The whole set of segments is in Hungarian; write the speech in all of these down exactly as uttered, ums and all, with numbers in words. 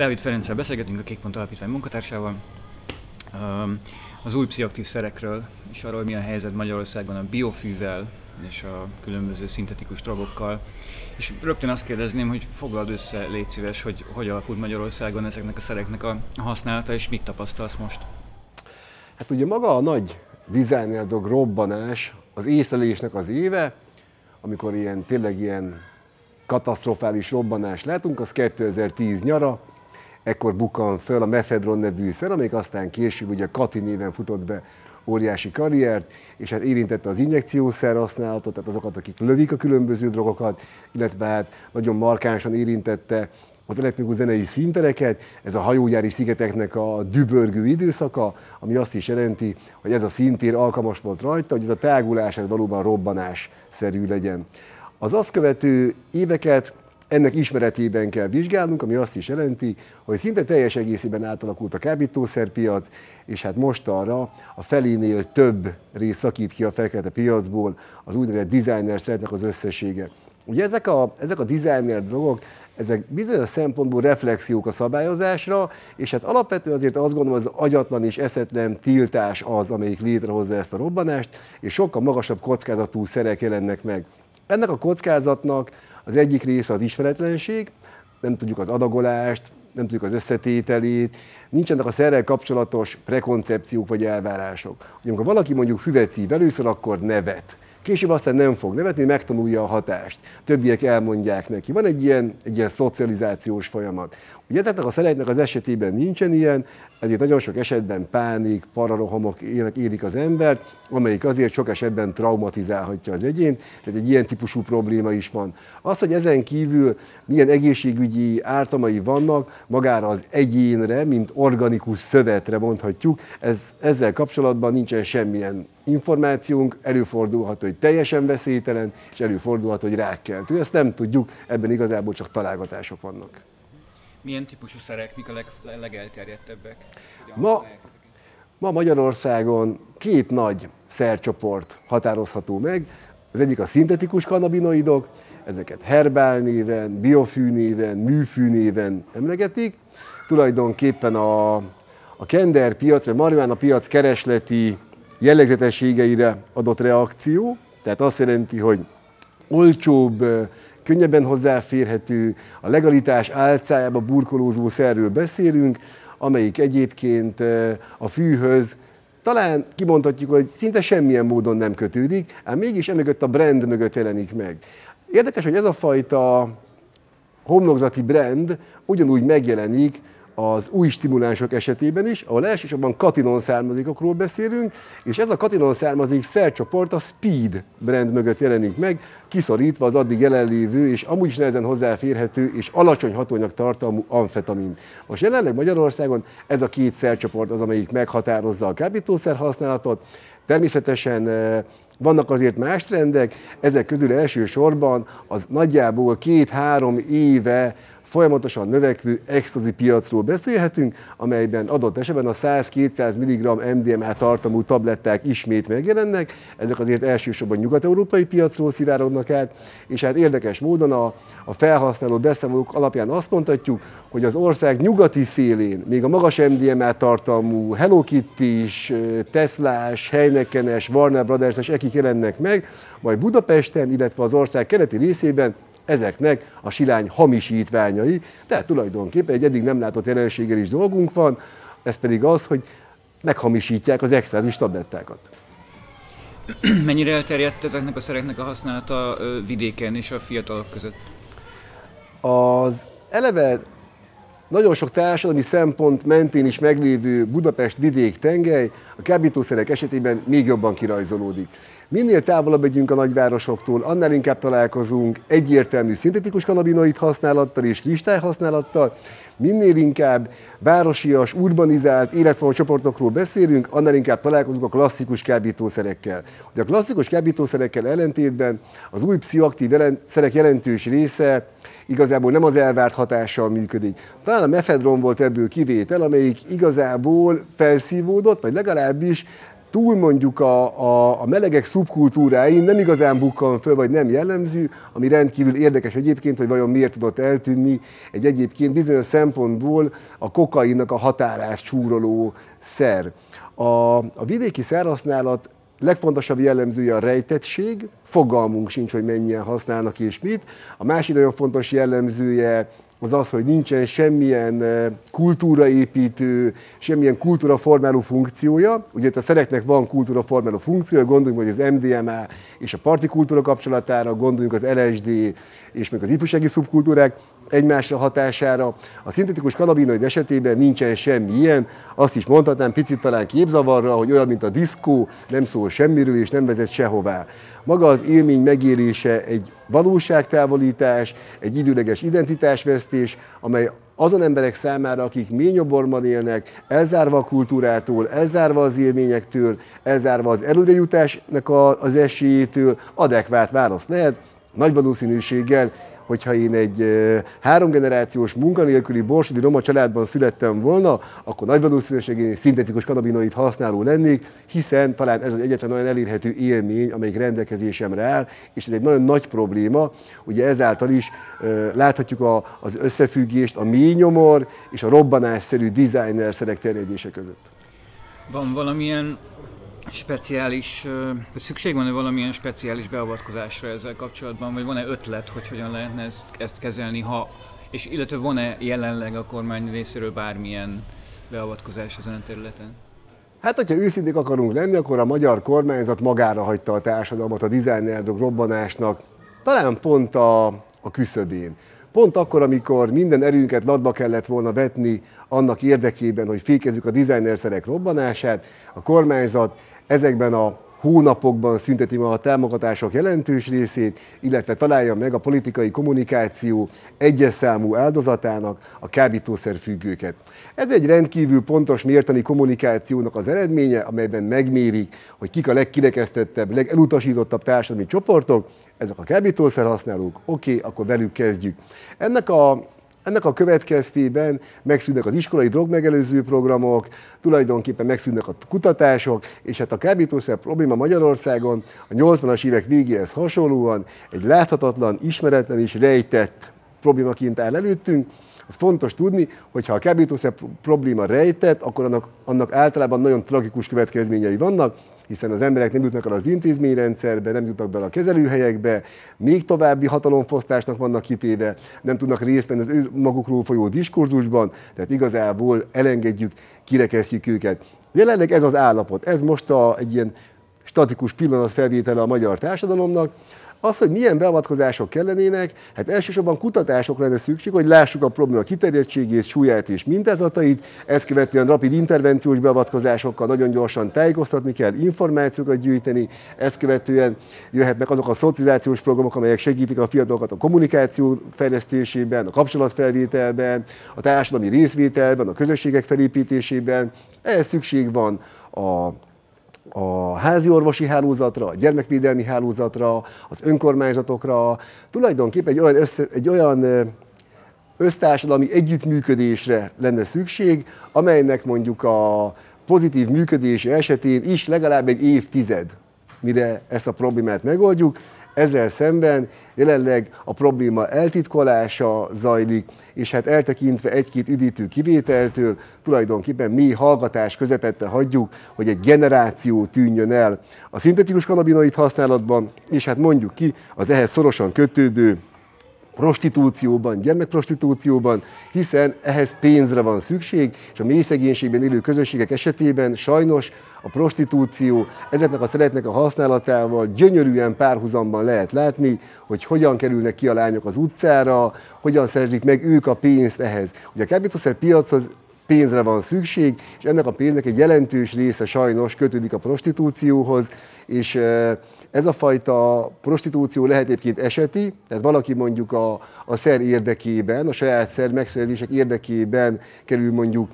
Rávid Ferenccel beszélgetünk, a Kékpont Alapítvány munkatársával, az új pszichoaktív szerekről, és arról, mi a helyzet Magyarországon a biofűvel és a különböző szintetikus drogokkal. És rögtön azt kérdezném, hogy foglald össze, légy szíves, hogy hogy alakult Magyarországon ezeknek a szereknek a használata, és mit tapasztalsz most? Hát ugye maga a nagy designer drog robbanás az észlelésnek az éve, amikor ilyen, tényleg ilyen katasztrofális robbanás látunk, az kétezer-tíz nyara, ekkor bukkan föl a mefedron nevű szer, amelyik aztán később ugye a Kati néven futott be óriási karriert, és hát érintette az injekciószer használatot, tehát azokat, akik lövik a különböző drogokat, illetve hát nagyon markánsan érintette az elektronikus zenei színtereket, ez a hajógyári szigeteknek a dübörgő időszaka, ami azt is jelenti, hogy ez a színtér alkalmas volt rajta, hogy ez a tágulás ez valóban robbanásszerű legyen. Az azt követő éveket ennek ismeretében kell vizsgálnunk, ami azt is jelenti, hogy szinte teljes egészében átalakult a kábítószerpiac, és hát mostanra a felénél több rész szakít ki a fekete piacból az úgynevezett designer szereknek az összessége. Ugye ezek a, ezek a designer drogok, ezek bizonyos szempontból reflexiók a szabályozásra, és hát alapvetően azért azt gondolom, az agyatlan és eszetlen tiltás az, amelyik létrehozza ezt a robbanást, és sokkal magasabb kockázatú szerek jelennek meg. Ennek a kockázatnak az egyik része az ismeretlenség, nem tudjuk az adagolást, nem tudjuk az összetételét, nincsenek a szerrel kapcsolatos prekoncepciók vagy elvárások. Ugye, amikor valaki mondjuk füvet szív először, akkor nevet. Később aztán nem fog nevetni, megtanulja a hatást. Többiek elmondják neki. Van egy ilyen, egy ilyen szocializációs folyamat. Ugye ezeknek a szereknek az esetében nincsen ilyen, ezért nagyon sok esetben pánik, pararohamok érik az embert, amelyik azért sok esetben traumatizálhatja az egyént, tehát egy ilyen típusú probléma is van. Az, hogy ezen kívül milyen egészségügyi ártamai vannak, magára az egyénre, mint organikus szövetre mondhatjuk, ez, ezzel kapcsolatban nincsen semmilyen információnk, előfordulhat, hogy teljesen veszélytelen, és előfordulhat, hogy rákkeltő. Ezt nem tudjuk, ebben igazából csak találgatások vannak. Milyen típusú szerek, mik a leg, legelterjedtebbek? Ma, ma Magyarországon két nagy szercsoport határozható meg. Az egyik a szintetikus kannabinoidok, ezeket herbál néven, biofű néven, műfű néven emlegetik. Tulajdonképpen a, a kender piac, vagy marihuána piac keresleti jellegzetességeire adott reakció, tehát azt jelenti, hogy olcsóbb, könnyebben hozzáférhető, a legalitás álcájába burkolózó szerről beszélünk, amelyik egyébként a fűhöz talán kimondhatjuk, hogy szinte semmilyen módon nem kötődik, ám mégis emögött a brand mögött jelenik meg. Érdekes, hogy ez a fajta homlokzati brand ugyanúgy megjelenik az új stimulánsok esetében is, ahol elsősorban katinon származékokról beszélünk, és ez a katinon származék szercsoport a Speed brand mögött jelenik meg, kiszorítva az addig jelenlévő és amúgy is nehezen hozzáférhető és alacsony hatóanyag tartalmú amfetamin. Most jelenleg Magyarországon ez a két szercsoport az, amelyik meghatározza a kábítószer használatot. Természetesen vannak azért más trendek, ezek közül elsősorban az nagyjából két-három éve folyamatosan növekvő extazi piacról beszélhetünk, amelyben adott esetben a száz-kétszáz milligramm em dé em á tartalmú tabletták ismét megjelennek, ezek azért elsősorban nyugat-európai piacról szivárodnak át, és hát érdekes módon a, a felhasználó beszámolók alapján azt mondhatjuk, hogy az ország nyugati szélén még a magas em dé em á tartalmú Hello Kitty-s, Teslás, Heinekenes, Warner Brothers-es ekik jelennek meg, majd Budapesten, illetve az ország keleti részében ezeknek a silány hamisítványai, tehát tulajdonképpen egy eddig nem látott jelenséggel is dolgunk van, ez pedig az, hogy meghamisítják az extázis tablettákat. Mennyire elterjedt ezeknek a szereknek a használata vidéken és a fiatalok között? Az eleve nagyon sok társadalmi szempont mentén is meglévő Budapest vidék tengely a kábítószerek esetében még jobban kirajzolódik. Minél távolabb megyünk a nagyvárosoktól, annál inkább találkozunk egyértelmű szintetikus kannabinoid használattal és kristályhasználattal, minél inkább városias, urbanizált életforma csoportokról beszélünk, annál inkább találkozunk a klasszikus kábítószerekkel. Ugye a klasszikus kábítószerekkel ellentétben az új pszichoaktív szerek jelentős része igazából nem az elvárt hatással működik. Talán a mefedron volt ebből kivétel, amelyik igazából felszívódott, vagy legalábbis túl mondjuk a, a, a melegek szubkultúráin nem igazán bukkan föl, vagy nem jellemző, ami rendkívül érdekes egyébként, hogy vajon miért tudott eltűnni egy egyébként bizonyos szempontból a kokainnak a határát súroló szer. A, a vidéki szerhasználat legfontosabb jellemzője a rejtettség, fogalmunk sincs, hogy mennyien használnak és mit. A másik nagyon fontos jellemzője az az, hogy nincsen semmilyen kultúraépítő, semmilyen kultúraformáló funkciója. Ugye a szereknek van kultúraformáló funkciója, gondoljunk, hogy az em dé em á és a parti kultúra kapcsolatára, gondoljunk az el es dé és még az ifjúsági szubkultúrák egymásra hatására. A szintetikus kanabinoid esetében nincsen semmi ilyen. Azt is mondhatnám picit talán képzavarra, hogy olyan, mint a diszkó, nem szól semmiről és nem vezet sehová. Maga az élmény megélése egy valóságtávolítás, egy időleges identitásvesztés, amely azon emberek számára, akik mély nyomorban élnek, elzárva a kultúrától, elzárva az élményektől, elzárva az előrejutásnak az esélyétől, adekvát választ lehet, nagy valószínűséggel, hogyha én egy háromgenerációs munkanélküli borsodi roma családban születtem volna, akkor nagy valószínűséggel én szintetikus kanabinoid használó lennék, hiszen talán ez az egyetlen olyan elérhető élmény, amelyik rendelkezésemre áll, és ez egy nagyon nagy probléma. Ugye ezáltal is láthatjuk az összefüggést a mély nyomor és a robbanásszerű designerszerek terjedése között. Van valamilyen speciális, szükség van-e valamilyen speciális beavatkozásra ezzel kapcsolatban, vagy van-e ötlet, hogy hogyan lehetne ezt, ezt kezelni, ha, és illetve van-e jelenleg a kormány részéről bármilyen beavatkozás ezen a területen? Hát, hogyha őszinték akarunk lenni, akkor a magyar kormányzat magára hagyta a társadalmat a designer-drog robbanásnak, talán pont a, a küszöbén. Pont akkor, amikor minden erőnket latba kellett volna vetni annak érdekében, hogy fékezzük a designerszerek robbanását, a kormányzat ezekben a hónapokban szünteti meg a támogatások jelentős részét, illetve találja meg a politikai kommunikáció egyes számú áldozatának a kábítószerfüggőket. Ez egy rendkívül pontos mértani kommunikációnak az eredménye, amelyben megmérik, hogy kik a legkirekesztettebb, legelutasítottabb társadalmi csoportok, ezek a kábítószerhasználók, oké, okay, akkor velük kezdjük. Ennek a Ennek a következtében megszűnnek az iskolai drogmegelőző programok, tulajdonképpen megszűnnek a kutatások, és hát a kábítószer probléma Magyarországon a nyolcvanas évek végéhez hasonlóan egy láthatatlan, ismeretlen és rejtett problémaként áll előttünk. Az fontos tudni, hogy ha a kábítószer probléma rejtett, akkor annak, annak általában nagyon tragikus következményei vannak, hiszen az emberek nem jutnak el az intézményrendszerbe, nem jutnak bele a kezelőhelyekbe, még további hatalomfosztásnak vannak kitéve, nem tudnak részt venni az ő magukról folyó diskurzusban, tehát igazából elengedjük, kirekesztjük őket. Jelenleg ez az állapot, ez most a, egy ilyen statikus pillanatfelvétele a magyar társadalomnak. Az, hogy milyen beavatkozások kellenének, hát elsősorban kutatások lenne szükség, hogy lássuk a probléma kiterjedtségét, súlyát és mintázatait, ezt követően rapid intervenciós beavatkozásokkal nagyon gyorsan tájékoztatni kell, információkat gyűjteni, ezt követően jöhetnek azok a szocializációs programok, amelyek segítik a fiatalokat a kommunikáció fejlesztésében, a kapcsolatfelvételben, a társadalmi részvételben, a közösségek felépítésében. Ehhez szükség van a a háziorvosi hálózatra, a gyermekvédelmi hálózatra, az önkormányzatokra, tulajdonképpen egy olyan, össze, egy olyan össztársadalmi együttműködésre lenne szükség, amelynek mondjuk a pozitív működése esetén is legalább egy évtized, mire ezt a problémát megoldjuk. Ezzel szemben jelenleg a probléma eltitkolása zajlik, és hát eltekintve egy-két üdítő kivételtől tulajdonképpen mi hallgatás közepette hagyjuk, hogy egy generáció tűnjön el a szintetikus kanabinoid használatban, és hát mondjuk ki az ehhez szorosan kötődő prostitúcióban, gyermekprostitúcióban, hiszen ehhez pénzre van szükség, és a mély szegénységben élő közösségek esetében sajnos a prostitúció ezeknek a szeretnek a használatával gyönyörűen párhuzamban lehet látni, hogy hogyan kerülnek ki a lányok az utcára, hogyan szerzik meg ők a pénzt ehhez. Ugye a kábítószer piachoz pénzre van szükség, és ennek a pénznek egy jelentős része sajnos kötődik a prostitúcióhoz, és ez a fajta prostitúció lehet egyébként eseti, tehát valaki mondjuk a, a szer érdekében, a saját szer megszerzések érdekében kerül mondjuk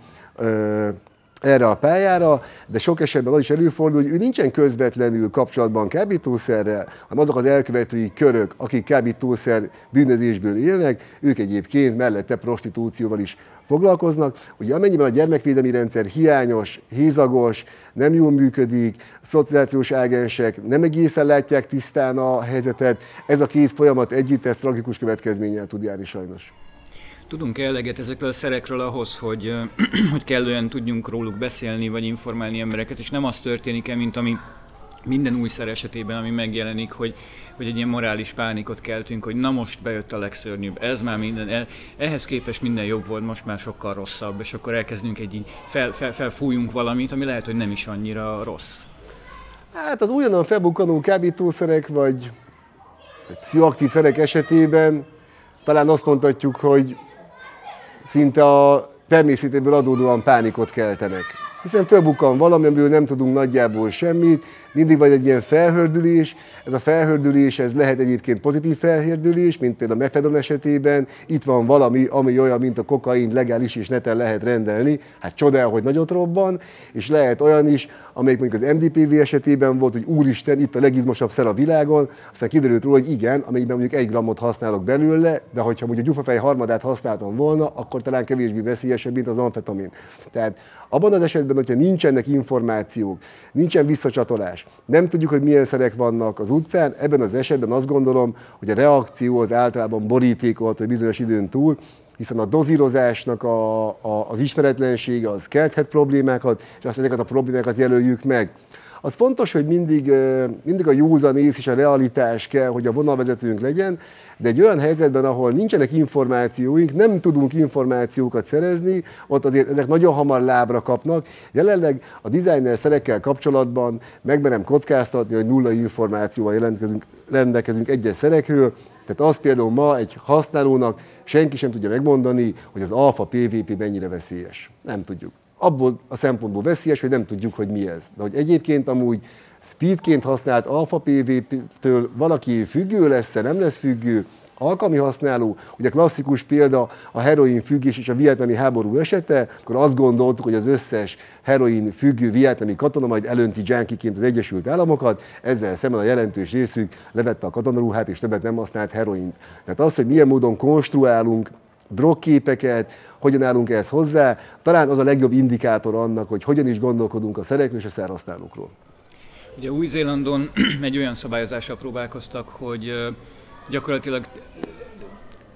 erre a pályára, de sok esetben az is előfordul, hogy ő nincsen közvetlenül kapcsolatban kábítószerrel, hanem azok az elkövetői körök, akik kábítószer bűnözésből élnek, ők egyébként mellette prostitúcióval is foglalkoznak. Ugye amennyiben a gyermekvédelmi rendszer hiányos, hézagos, nem jól működik, szociációs ágensek nem egészen látják tisztán a helyzetet, ez a két folyamat együtt ez tragikus következménnyel tud járni sajnos. Tudunk eleget ezekről a szerekről ahhoz, hogy, hogy kellően tudjunk róluk beszélni, vagy informálni embereket, és nem az történik-e, mint ami minden új szer esetében, ami megjelenik, hogy, hogy egy ilyen morális pánikot keltünk, hogy na most bejött a legszörnyűbb, ez már minden, ehhez képest minden jobb volt, most már sokkal rosszabb, és akkor elkezdünk egy így, fel, fel, felfújunk valamit, ami lehet, hogy nem is annyira rossz. Hát az újonnan felbukkanó kábítószerek, vagy, vagy pszichoaktív szerek esetében talán azt mondhatjuk, hogy szinte a természetéből adódóan pánikot keltenek. Hiszen felbukkan valami, amiből nem tudunk nagyjából semmit, mindig van egy ilyen felhördülés. Ez a felhördülés ez lehet egyébként pozitív felhördülés, mint például a mefedron esetében. Itt van valami, ami olyan, mint a kokain, legális és neten lehet rendelni. Hát csodál, hogy nagyot robban. És lehet olyan is, amelyik mondjuk az em dé pé vé esetében volt, hogy úristen, itt a legizmosabb szer a világon. Aztán kiderült róla, hogy igen, amelyikben mondjuk egy grammot használok belőle, de hogyha mondjuk a gyufafej harmadát használtam volna, akkor talán kevésbé veszélyesebb, mint az amfetamin. Tehát abban az esetben, hogyha nincsenek információk, nincsen visszacsatolás, nem tudjuk, hogy milyen szerek vannak az utcán, ebben az esetben azt gondolom, hogy a reakció az általában borítékolható egy bizonyos időn túl, hiszen a dozírozásnak a, a, az ismeretlensége az kelthet problémákat, és azt ezeket a problémákat jelöljük meg. Az fontos, hogy mindig, mindig a józan ész és a realitás kell, hogy a vonalvezetőnk legyen, de egy olyan helyzetben, ahol nincsenek információink, nem tudunk információkat szerezni, ott azért ezek nagyon hamar lábra kapnak. Jelenleg a designer szerekkel kapcsolatban megmerem kockáztatni, hogy nulla információval rendelkezünk egyes szerekről. Tehát az például ma egy használónak senki sem tudja megmondani, hogy az alfa pé vé pé mennyire veszélyes. Nem tudjuk. Abból a szempontból veszélyes, hogy nem tudjuk, hogy mi ez. De hogy egyébként amúgy speedként használt alfa pé vé pé-től valaki függő lesz-e, nem lesz függő, alkalmi használó, ugye klasszikus példa a heroin függés és a vietnámi háború esete, akkor azt gondoltuk, hogy az összes heroin függő vietnámi katona majd elönti junkiként az Egyesült Államokat, ezzel szemben a jelentős részük levette a katonaruhát és többet nem használt heroint. Tehát az, hogy milyen módon konstruálunk drogképeket, hogyan állunk ehhez hozzá, talán az a legjobb indikátor annak, hogy hogyan is gondolkodunk a szerekről és a szerhasználókról. Ugye Új-Zélandon egy olyan szabályozással próbálkoztak, hogy gyakorlatilag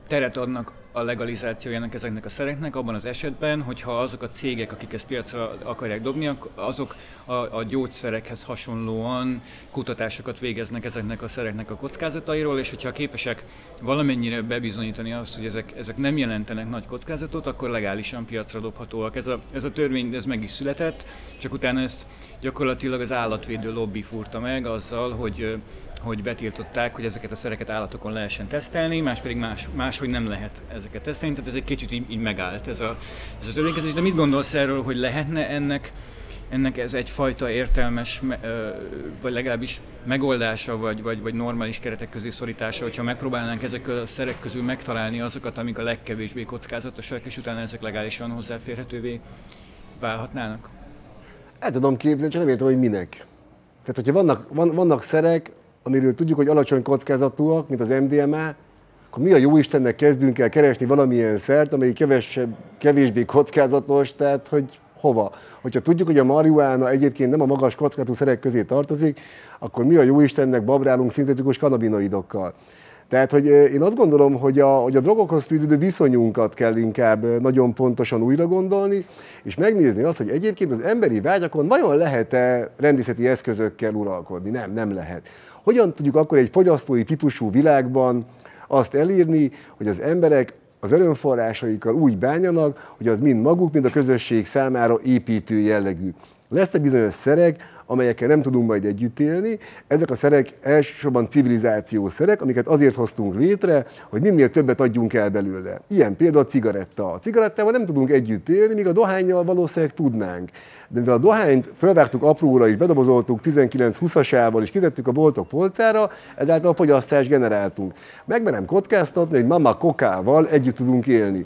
teret adnak a legalizációjának ezeknek a szereknek abban az esetben, hogyha azok a cégek, akik ezt piacra akarják dobni, azok a, a gyógyszerekhez hasonlóan kutatásokat végeznek ezeknek a szereknek a kockázatairól, és hogyha képesek valamennyire bebizonyítani azt, hogy ezek, ezek nem jelentenek nagy kockázatot, akkor legálisan piacra dobhatóak. Ez a, ez a törvény, ez meg is született, csak utána ezt gyakorlatilag az állatvédő lobby fúrta meg azzal, hogy hogy betiltották, hogy ezeket a szereket állatokon lehessen tesztelni, más pedig más, máshogy nem lehet ezeket tesztelni, tehát ez egy kicsit így, így megállt ez a, ez a törvénykezés. De mit gondolsz erről, hogy lehetne ennek, ennek ez egyfajta értelmes, vagy legalábbis megoldása, vagy, vagy, vagy normális keretek közé szorítása, hogyha megpróbálnánk ezek a szerek közül megtalálni azokat, amik a legkevésbé kockázatosak, és utána ezek legálisan hozzáférhetővé válhatnának? El tudom képzelni, csak nem értem, hogy minek. Tehát, hogyha vannak, van, vannak szerek, amiről tudjuk, hogy alacsony kockázatúak, mint az em dé em á, akkor mi a jó Istennek kezdünk el keresni valamilyen szert, amelyik kevesebb, kevésbé kockázatos, tehát hogy hova? Hogyha tudjuk, hogy a marihuána egyébként nem a magas kockázatú szerek közé tartozik, akkor mi a jó Istennek babrálunk szintetikus kanabinoidokkal. Tehát, hogy én azt gondolom, hogy a, hogy a drogokhoz fűződő viszonyunkat kell inkább nagyon pontosan újra gondolni, és megnézni azt, hogy egyébként az emberi vágyakon vajon lehet-e rendészeti eszközökkel uralkodni? Nem, nem lehet. Hogyan tudjuk akkor egy fogyasztói típusú világban azt elírni, hogy az emberek az örömforrásaikkal úgy bánjanak, hogy az mind maguk, mind a közösség számára építő jellegű. Lesznek bizonyos szerek, amelyekkel nem tudunk majd együtt élni. Ezek a szerek elsősorban civilizációs szerek, amiket azért hoztunk létre, hogy minél többet adjunk el belőle. Ilyen például a cigaretta. A cigarettával nem tudunk együtt élni, míg a dohánnyal valószínűleg tudnánk. De mivel a dohányt felvágtuk apróra és bedobozoltuk tizenkilenc-húszasával és kitettük a boltok polcára, ezáltal a fogyasztást generáltunk. Megmerem kockáztatni, hogy mama kokával együtt tudunk élni.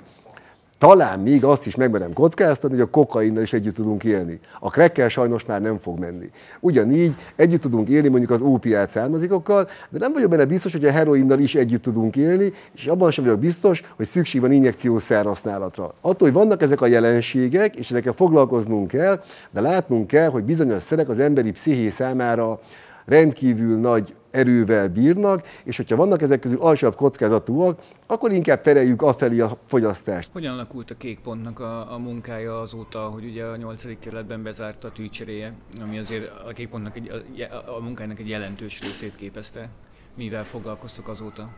Talán még azt is megmerem kockáztatni, hogy a kokainnal is együtt tudunk élni. A crackkel sajnos már nem fog menni. Ugyanígy együtt tudunk élni mondjuk az ópiát származékokkal, de nem vagyok benne biztos, hogy a heroinnal is együtt tudunk élni, és abban sem vagyok biztos, hogy szükség van injekciós szerhasználatra. Attól, hogy vannak ezek a jelenségek, és ezekkel foglalkoznunk kell, de látnunk kell, hogy bizonyos szerek az emberi psziché számára rendkívül nagy erővel bírnak, és hogyha vannak ezek közül alsóbb kockázatúak, akkor inkább tereljük afelé a fogyasztást. Hogyan alakult a Kékpontnak a, a munkája azóta, hogy ugye a nyolcadik kerületben bezárt a tűcseréje, ami azért a Kékpontnak egy, a, a munkájának egy jelentős részét képezte? Mivel foglalkoztok azóta?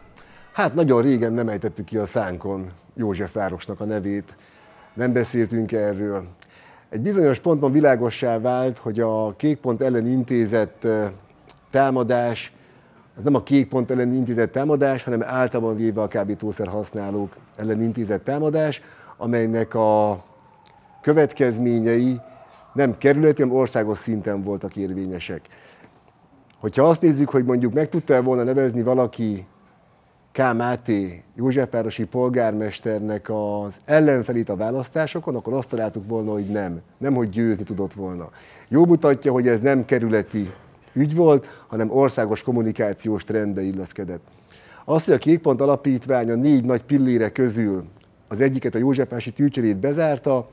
Hát nagyon régen nem ejtettük ki a szánkon Józsefvárosnak a nevét, nem beszéltünk erről. Egy bizonyos ponton világossá vált, hogy a Kékpont ellen intézett támadás, az nem a Kékpont ellen intézett támadás, hanem általában véve a kábítószer használók ellen intézett támadás, amelynek a következményei nem kerületi, hanem országos szinten voltak érvényesek. Hogyha azt nézzük, hogy mondjuk meg tudta volna nevezni valaki K. Máté, józsefvárosi polgármesternek az ellenfelét a választásokon, akkor azt találtuk volna, hogy nem. Nem, hogy győzni tudott volna. Jó mutatja, hogy ez nem kerületi ügy volt, hanem országos kommunikációs trendbe illeszkedett. Az, hogy a Kékpont Alapítvány a négy nagy pillére közül az egyiket, a józsefvárosi tűcserét bezárta,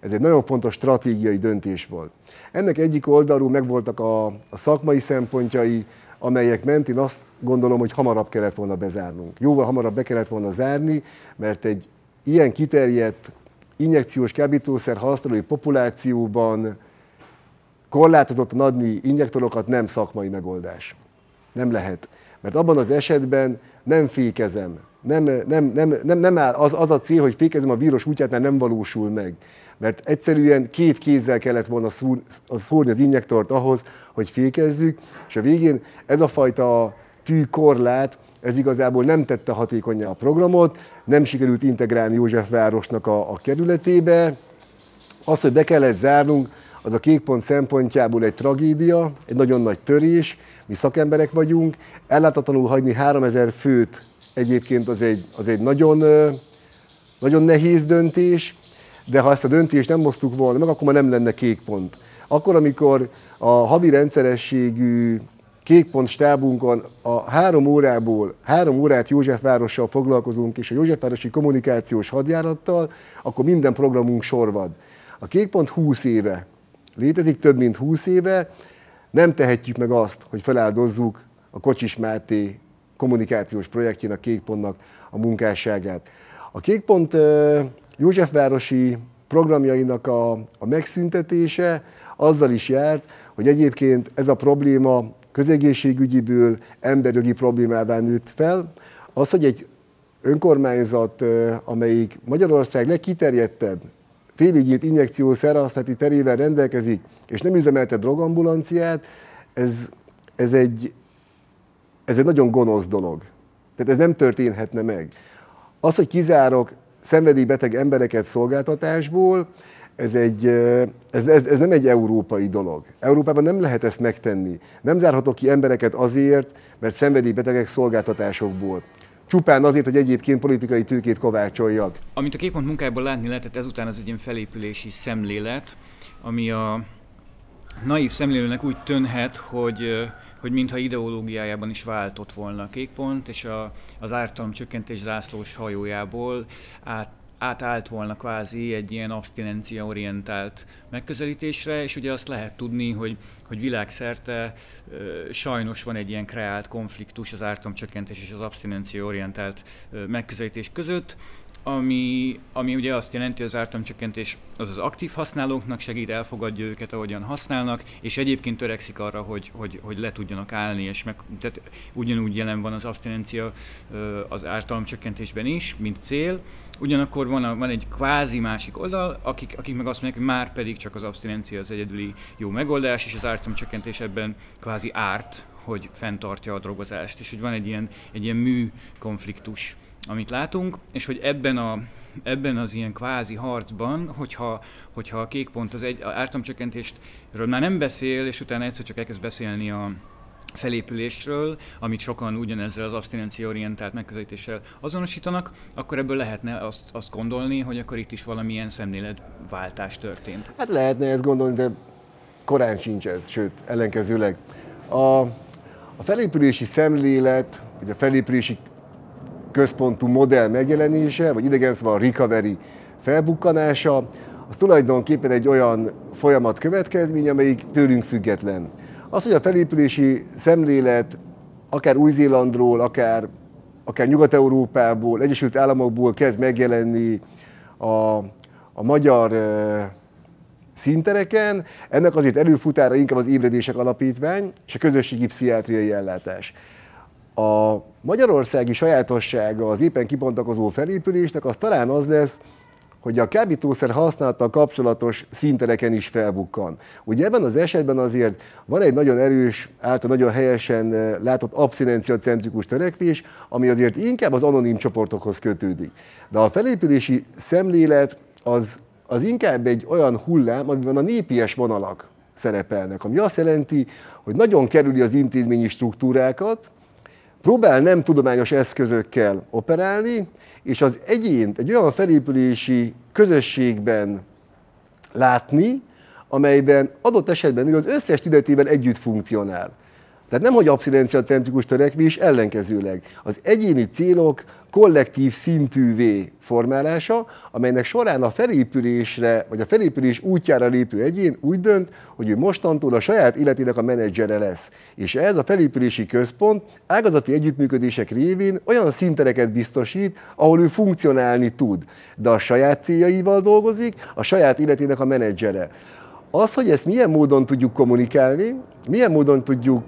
ez egy nagyon fontos stratégiai döntés volt. Ennek egyik oldalról megvoltak a, a szakmai szempontjai, amelyek mentén azt gondolom, hogy hamarabb kellett volna bezárnunk. Jóval hamarabb be kellett volna zárni, mert egy ilyen kiterjedt injekciós kábítószer használói populációban korlátozottan adni injektorokat nem szakmai megoldás. Nem lehet. Mert abban az esetben nem fékezem. Nem, nem, nem, nem, nem áll az, az a cél, hogy fékezem a vírus útját, mert nem valósul meg. Mert egyszerűen két kézzel kellett volna szúr, szúrni az injektort ahhoz, hogy fékezzük, és a végén ez a fajta tűkorlát, ez igazából nem tette hatékonnyá a programot, nem sikerült integrálni Józsefvárosnak a, a kerületébe. Az, hogy be kellett zárnunk, az a Kékpont szempontjából egy tragédia, egy nagyon nagy törés, mi szakemberek vagyunk. Ellátatlanul hagyni háromezer főt egyébként az egy, az egy nagyon, nagyon nehéz döntés, de ha ezt a döntést nem hoztuk volna meg, akkor már nem lenne Kékpont. Akkor, amikor a havi rendszerességű Kékpont stábunkon a három órából, három órát Józsefvárossal foglalkozunk, és a józsefvárosi kommunikációs hadjárattal, akkor minden programunk sorvad. A Kékpont húsz éve. Létezik több mint húsz éve, nem tehetjük meg azt, hogy feláldozzuk a Kocsis Máté kommunikációs projektjének, a Kékpontnak a munkásságát. A Kékpont józsefvárosi programjainak a, a megszüntetése azzal is járt, hogy egyébként ez a probléma közegészségügyiből emberjogi problémává nőtt fel. Az, hogy egy önkormányzat, amelyik Magyarország legkiterjedtebb félig injekciós szerhasználati terével rendelkezik, és nem üzemelte drogambulanciát, ez, ez, egy, ez egy nagyon gonosz dolog. Tehát ez nem történhetne meg. Az, hogy kizárok szenvedélybeteg embereket szolgáltatásból, ez, egy, ez, ez, ez nem egy európai dolog. Európában nem lehet ezt megtenni. Nem zárhatok ki embereket azért, mert szenvedélybetegek szolgáltatásokból. Csupán azért, hogy egyébként politikai tőkét kovácsoljak. Amit a Kékpont munkájából látni lehetett ezután, az egy ilyen felépülési szemlélet, ami a naív szemlélőnek úgy tűnhet, hogy, hogy mintha ideológiájában is váltott volna a Kékpont, és a, az ártalomcsökkentés zászlós hajójából át, átállt volna kvázi egy ilyen abstinencia-orientált megközelítésre, és ugye azt lehet tudni, hogy, hogy világszerte ö, sajnos van egy ilyen kreált konfliktus az ártalomcsökkentés és az abstinencia-orientált ö, megközelítés között, ami, ami ugye azt jelenti, hogy az ártalomcsökkentés az az aktív használóknak segít, elfogadja őket, ahogyan használnak, és egyébként törekszik arra, hogy, hogy, hogy le tudjanak állni, és meg, tehát ugyanúgy jelen van az abstinencia az ártalomcsökkentésben is, mint cél. Ugyanakkor van, a, van egy kvázi másik oldal, akik, akik meg azt mondják, hogy már pedig csak az abstinencia az egyedüli jó megoldás, és az ártalomcsökkentés ebben kvázi árt, hogy fenntartja a drogozást, és hogy van egy ilyen, egy ilyen mű konfliktus, amit látunk, és hogy ebben, a, ebben az ilyen kvázi harcban, hogyha, hogyha a Kékpont az ártalomcsökkentésről már nem beszél, és utána egyszer csak elkezd beszélni a, felépülésről, amit sokan ugyanezzel az abstinenciaorientált megközelítéssel azonosítanak, akkor ebből lehetne azt, azt gondolni, hogy akkor itt is valamilyen szemléletváltás történt. Hát lehetne ezt gondolni, de korán sincs ez, sőt, ellenkezőleg. A, a felépülési szemlélet, vagy a felépülési központú modell megjelenése, vagy idegen szóval a recovery felbukkanása, az tulajdonképpen egy olyan folyamat következmény, amelyik tőlünk független. Az, hogy a felépülési szemlélet akár Új-Zélandról, akár, akár Nyugat-Európából, Egyesült Államokból kezd megjelenni a, a magyar e, színtereken, ennek azért előfutára inkább az Ébredések Alapítvány és a Közösségi Pszichiátriai Ellátás. A magyarországi sajátossága az éppen kibontakozó felépülésnek az talán az lesz, hogy a kábítószer használattal kapcsolatos színtereken is felbukkan. Ugye ebben az esetben azért van egy nagyon erős, által nagyon helyesen látott abszinenciacentrikus törekvés, ami azért inkább az anonim csoportokhoz kötődik. De a felépülési szemlélet az, az inkább egy olyan hullám, amiben a népies vonalak szerepelnek, ami azt jelenti, hogy nagyon kerüli az intézményi struktúrákat, próbál nem tudományos eszközökkel operálni, és az egyént egy olyan felépülési közösségben látni, amelyben adott esetben ő az összes tünetében együtt funkcionál. Tehát nemhogy abszinenciacentrikus törekvés, ellenkezőleg az egyéni célok kollektív szintűvé formálása, amelynek során a felépülésre, vagy a felépülés útjára lépő egyén úgy dönt, hogy ő mostantól a saját életének a menedzsere lesz. És ez a felépülési központ ágazati együttműködések révén olyan szintereket biztosít, ahol ő funkcionálni tud, de a saját céljaival dolgozik, a saját életének a menedzsere. Az, hogy ezt milyen módon tudjuk kommunikálni, milyen módon tudjuk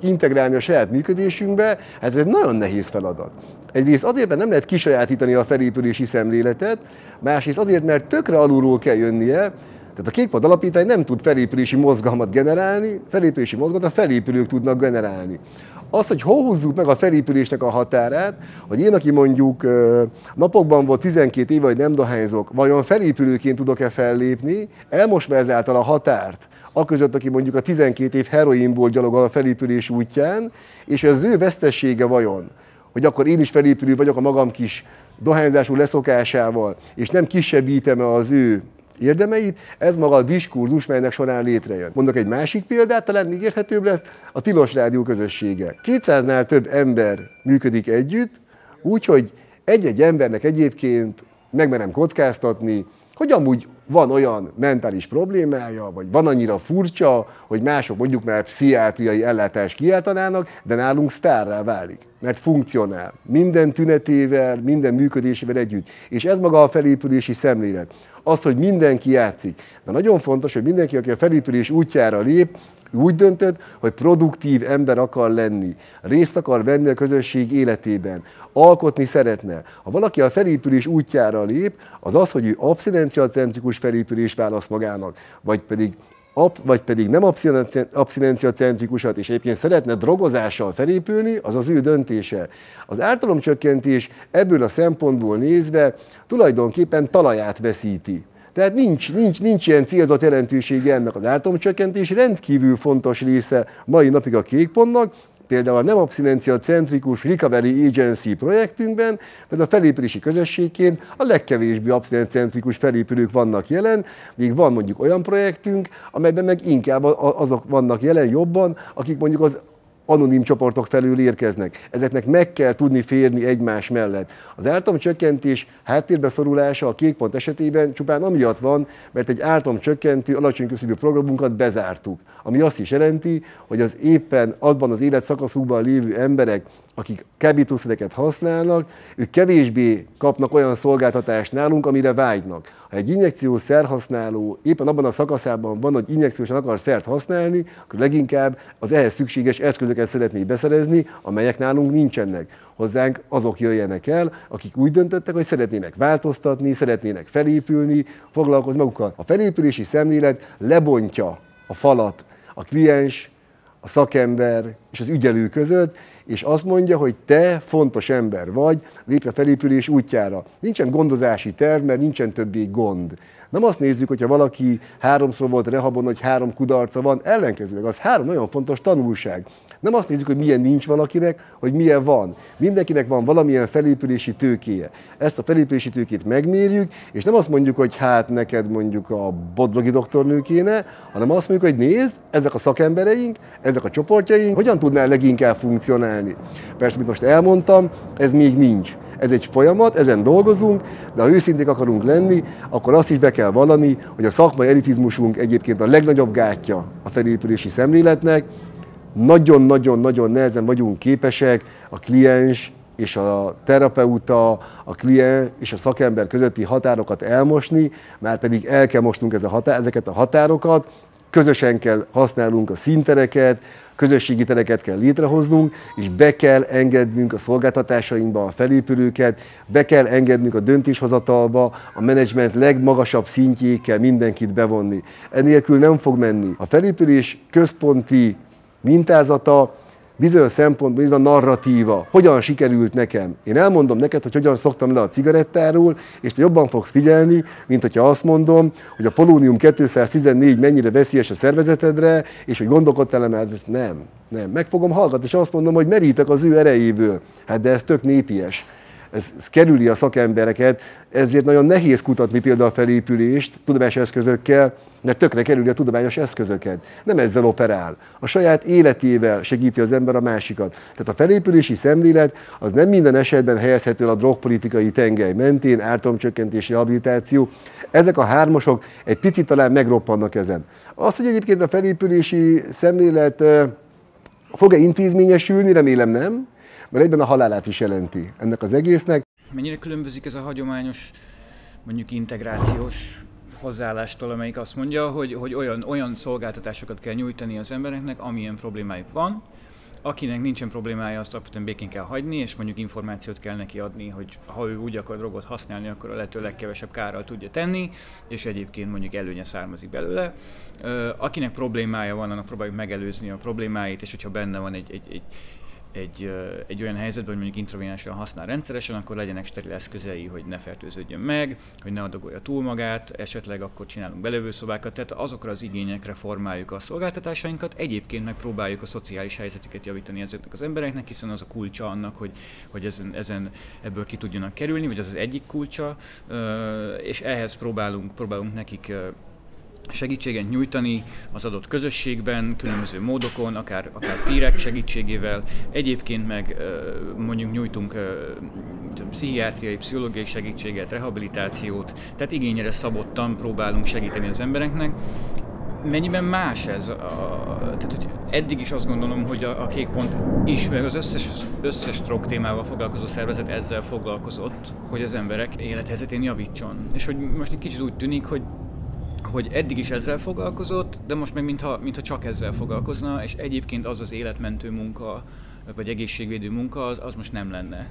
integrálni a saját működésünkbe, ez egy nagyon nehéz feladat. Egyrészt azért, mert nem lehet kisajátítani a felépülési szemléletet, másrészt azért, mert tökre alulról kell jönnie, tehát a Kékpont Alapítvány nem tud felépülési mozgalmat generálni, felépülési mozgalmat a felépülők tudnak generálni. Az, hogy hol húzzuk meg a felépülésnek a határát, hogy én, aki mondjuk napokban volt tizenkét éve, vagy nem dohányzok, vajon felépülőként tudok-e fellépni, elmosva ezáltal a határt, aközött, aki mondjuk a tizenkét év heroinból gyalogol a felépülés útján, és az ő vesztessége vajon, hogy akkor én is felépülő vagyok a magam kis dohányzású leszokásával, és nem kisebbítem-e az ő érdemeit, ez maga a diskurzus, melynek során létrejön. Mondok egy másik példát, talán még érthetőbb lesz, a Tilos Rádió közössége. kétszáznál több ember működik együtt, úgyhogy egy-egy embernek egyébként megmerem kockáztatni, hogy amúgy van olyan mentális problémája, vagy van annyira furcsa, hogy mások mondjuk már pszichiátriai ellátást kiáltanának, de nálunk sztárrá válik, mert funkcionál. Minden tünetével, minden működésével együtt. És ez maga a felépülési szemlélet. Az, hogy mindenki játszik. De nagyon fontos, hogy mindenki, aki a felépülés útjára lép, úgy döntött, hogy produktív ember akar lenni, részt akar venni a közösség életében, alkotni szeretne. Ha valaki a felépülés útjára lép, az az, hogy ő abszinenciacentrikus felépülés választ magának, vagy pedig, ab, vagy pedig nem abszinenciacentrikusat, és egyébként szeretne drogozással felépülni, az az ő döntése. Az ártalomcsökkentés ebből a szempontból nézve tulajdonképpen talaját veszíti. Tehát nincs, nincs, nincs ilyen célzott jelentősége ennek. Az ártalomcsökkentés rendkívül fontos része mai napig a Kékpontnak, például a nem abszinenciacentrikus Recovery Agency projektünkben, mert a felépülési közösségként a legkevésbé abszinenciacentrikus felépülők vannak jelen, még van mondjuk olyan projektünk, amelyben meg inkább azok vannak jelen jobban, akik mondjuk az anonim csoportok felül érkeznek. Ezeknek meg kell tudni férni egymás mellett. Az ártalomcsökkentés háttérbe szorulása a Kékpont esetében csupán amiatt van, mert egy ártalomcsökkentő, alacsony küszöbű programunkat bezártuk. Ami azt is jelenti, hogy az éppen abban az életszakaszukban lévő emberek, akik kábítószereket használnak, ők kevésbé kapnak olyan szolgáltatást nálunk, amire vágynak. Ha egy injekciós szerhasználó éppen abban a szakaszában van, hogy injekciósan akar szert használni, akkor leginkább az ehhez szükséges eszközöket szeretné beszerezni, amelyek nálunk nincsenek. Hozzánk azok jöjjenek el, akik úgy döntöttek, hogy szeretnének változtatni, szeretnének felépülni, foglalkozni magukkal. A felépülési szemlélet lebontja a falat a kliens, a szakember és az ügyelő között, és azt mondja, hogy te fontos ember vagy, lépj a felépülés útjára. Nincsen gondozási terv, mert nincsen többé gond. Nem azt nézzük, hogyha valaki háromszor volt rehabon, hogy három kudarca van, ellenkezőleg az három nagyon fontos tanulság. Nem azt nézzük, hogy milyen nincs valakinek, hogy milyen van. Mindenkinek van valamilyen felépülési tőkéje. Ezt a felépülési tőkét megmérjük, és nem azt mondjuk, hogy hát neked mondjuk a bodrogi doktornő kéne, hanem azt mondjuk, hogy nézd, ezek a szakembereink, ezek a csoportjaink, hogyan tudnál leginkább funkcionálni. Persze, mint most elmondtam, ez még nincs. Ez egy folyamat, ezen dolgozunk, de ha őszinték akarunk lenni, akkor azt is be kell vallani, hogy a szakmai elitizmusunk egyébként a legnagyobb gátja a felépülési szemléletnek. Nagyon-nagyon-nagyon nehezen vagyunk képesek a kliens és a terapeuta, a kliens és a szakember közötti határokat elmosni, már pedig el kell mosnunk ez a határ, ezeket a határokat, közösen kell használnunk a színtereket, közösségi tereket kell létrehoznunk, és be kell engednünk a szolgáltatásainkba a felépülőket, be kell engednünk a döntéshozatalba, a menedzsment legmagasabb szintjéig kell mindenkit bevonni. Enélkül nem fog menni. A felépülés központi mintázata bizonyos szempontból ez a narratíva. Hogyan sikerült nekem? Én elmondom neked, hogy hogyan szoktam le a cigarettáról, és te jobban fogsz figyelni, mint hogyha azt mondom, hogy a polónium kétszáztizennégy mennyire veszélyes a szervezetedre, és hogy gondolkodtál-e már, ezt nem, nem. Meg fogom hallgatni, és azt mondom, hogy merítek az ő erejéből. Hát de ez tök népies. Ez, ez kerüli a szakembereket, ezért nagyon nehéz kutatni például a felépülést tudományos eszközökkel, mert tökre kerüli a tudományos eszközöket. Nem ezzel operál. A saját életével segíti az ember a másikat. Tehát a felépülési szemlélet az nem minden esetben helyezhető el a drogpolitikai tengely mentén, ártalomcsökkentés, rehabilitáció. Ezek a hármasok egy picit talán megroppannak ezen. Az, hogy egyébként a felépülési szemlélet fog-e intézményesülni, remélem nem, mert egyben a halálát is jelenti ennek az egésznek. Mennyire különbözik ez a hagyományos, mondjuk integrációs hozzáállástól, amelyik azt mondja, hogy, hogy olyan, olyan szolgáltatásokat kell nyújtani az embereknek, amilyen problémájuk van. Akinek nincsen problémája, azt alapvetően békén kell hagyni, és mondjuk információt kell neki adni, hogy ha ő úgy akar drogot használni, akkor a lehető legkevesebb kárral tudja tenni, és egyébként mondjuk előnye származik belőle. Akinek problémája van, annak próbáljuk megelőzni a problémáit, és hogyha benne van egy, egy, egy Egy, egy olyan helyzetben, hogy mondjuk intravénásan használ rendszeresen, akkor legyenek steril eszközei, hogy ne fertőződjön meg, hogy ne adagolja túl magát, esetleg akkor csinálunk belevőszobákat, tehát azokra az igényekre formáljuk a szolgáltatásainkat, egyébként megpróbáljuk a szociális helyzetüket javítani ezeknek az embereknek, hiszen az a kulcsa annak, hogy, hogy ezen, ezen ebből ki tudjanak kerülni, vagy az az egyik kulcsa, és ehhez próbálunk, próbálunk nekik segítséget nyújtani az adott közösségben, különböző módokon, akár, akár pírek segítségével. Egyébként meg mondjuk nyújtunk pszichiátriai, pszichológiai segítséget, rehabilitációt, tehát igényre szabottan próbálunk segíteni az embereknek. Mennyiben más ez? A, tehát, hogy eddig is azt gondolom, hogy a, a Kékpont is, meg az összes, összes drog témával foglalkozó szervezet ezzel foglalkozott, hogy az emberek élethelyzetén javítson. És hogy most egy kicsit úgy tűnik, hogy hogy eddig is ezzel foglalkozott, de most meg mintha, mintha csak ezzel foglalkozna, és egyébként az az életmentő munka, vagy egészségvédő munka, az, az most nem lenne.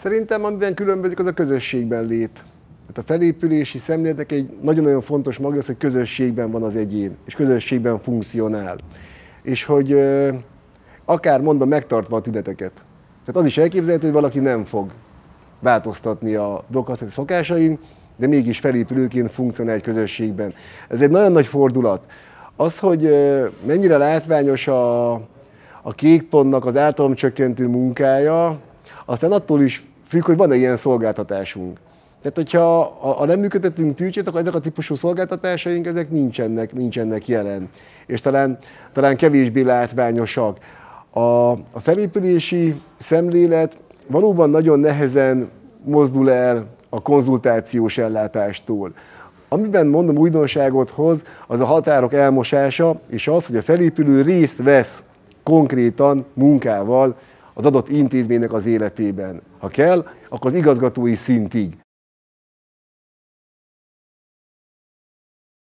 Szerintem amiben különbözik, az a közösségben lét. Tehát a felépülési szemléletek egy nagyon-nagyon fontos magja az, hogy közösségben van az egyén, és közösségben funkcionál. És hogy akár mondom, megtartva a tüneteket. Tehát az is elképzelhető, hogy valaki nem fog változtatni a droghasználati szokásain, de mégis felépülőként funkcionál egy közösségben. Ez egy nagyon nagy fordulat. Az, hogy mennyire látványos a, a Kékpontnak az ártalomcsökkentő munkája, aztán attól is függ, hogy van-e ilyen szolgáltatásunk. Tehát, hogyha a, a nem működtetünk tűcsét, akkor ezek a típusú szolgáltatásaink ezek nincsenek, nincsenek jelen, és talán, talán kevésbé látványosak. A, a felépülési szemlélet valóban nagyon nehezen mozdul el a konzultációs ellátástól. Amiben mondom újdonságot hoz, az a határok elmosása, és az, hogy a felépülő részt vesz konkrétan munkával az adott intézménynek az életében. Ha kell, akkor az igazgatói szintig.